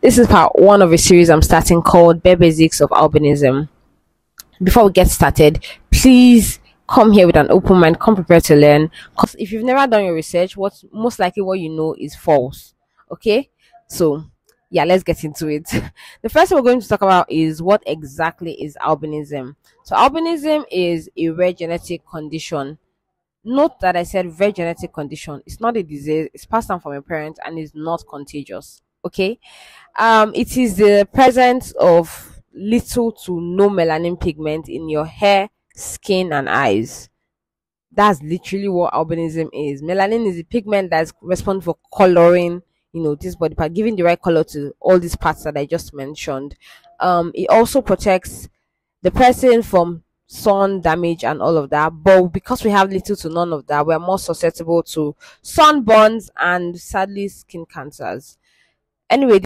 This is part one of a series I'm starting called Bare Basics of Albinism. Before we get started, please come here with an open mind, come prepared to learn, because if you've never done your research, what's most likely what you know is false. Okay, so yeah, let's get into it. The first thing we're going to talk about is what exactly is albinism. So albinism is a rare genetic condition. Note that I said rare genetic condition. It's not a disease, it's passed down from your parents and is not contagious. Okay, it is the presence of little to no melanin pigment in your hair, skin and eyes. That's literally what albinism is. Melanin is a pigment that's responsible for coloring, you know, this body part, giving the right color to all these parts that I just mentioned. It also protects the person from sun damage and all of that, but because we have little to none of that, we're more susceptible to sunburns and sadly skin cancers. Anyway,